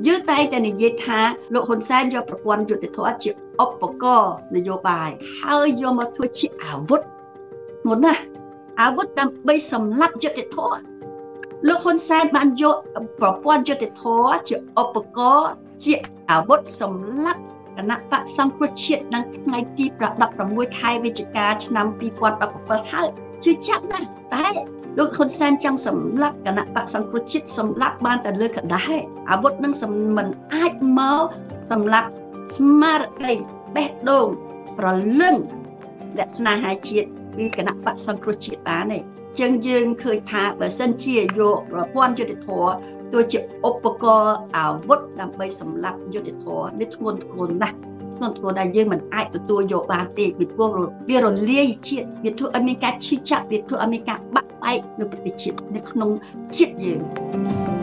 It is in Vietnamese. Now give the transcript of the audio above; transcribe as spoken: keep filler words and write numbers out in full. dưới tay tên dịch hạ lộ hồn xa do bà quân dụ tế thoa chịu ốc bà cô là dô bài hơi dô mà thua chị áo vút ngốn à áo vút đang bây xâm lắp dụ tế thoa lộ hồn xa bạn dô bà quân dụ tế thoa chịu ốc bà cô chị áo vút xâm lắp cả nạ bạn xong khua triệt đang ngay tiếp ra đọc ra môi thai về chị ca cho năm bị quân đọc bà hơi chứ chắc nè tái lúc con sen trong sầm lắc cả nạ bạn sầm cột chít sầm lắc ban tần lơi cả đáy áo bút nâng sầm mình ai máu sầm lắc smart cây bé đồn và lưng để snai hai chiếc vì cả nạ bạn sầm cột chít bá này chân dương khơi thả và sân chia vô rồi quan cho điện thoại tôi chịu oppo áo bút làm bay sầm lắc cho điện thoại để ngôn cồn này ngôn cồn này dương mình ai tụi tôi vô bàn tiệc biệt vô rồi biệt rồi lia chiếc biệt thua America chi chạ biệt thua America bắt bay được bị chết để không chết gì.